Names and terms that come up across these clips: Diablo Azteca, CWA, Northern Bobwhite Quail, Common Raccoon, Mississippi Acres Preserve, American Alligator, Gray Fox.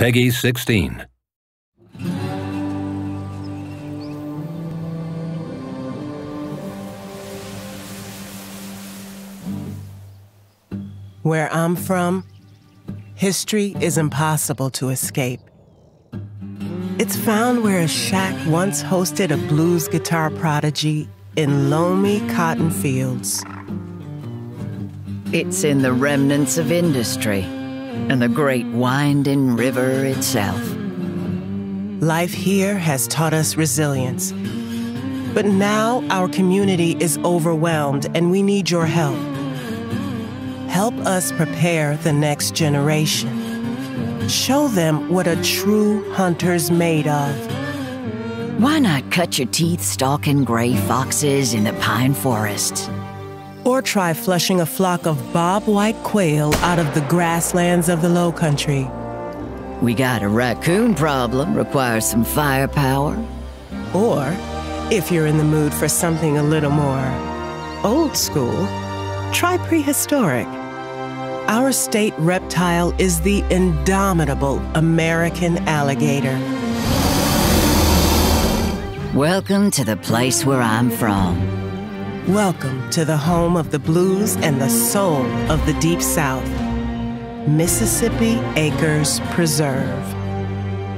Peggy's 16. Where I'm from, history is impossible to escape. It's found where a shack once hosted a blues guitar prodigy in loamy cotton fields. It's in the remnants of industry and the great winding river itself. Life here has taught us resilience. But now our community is overwhelmed and we need your help. Help us prepare the next generation. Show them what a true hunter's made of. Why not cut your teeth stalking gray foxes in the pine forests? Or try flushing a flock of bobwhite quail out of the grasslands of the low country. We got a raccoon problem, requires some firepower. Or, if you're in the mood for something a little more old school, try prehistoric. Our state reptile is the indomitable American alligator. Welcome to the place where I'm from. Welcome to the home of the blues and the soul of the Deep South, Mississippi Acres Preserve. I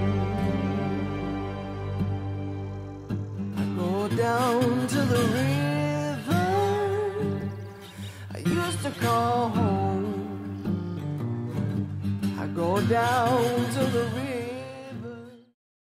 go down to the river I used to call home. I go down to the river.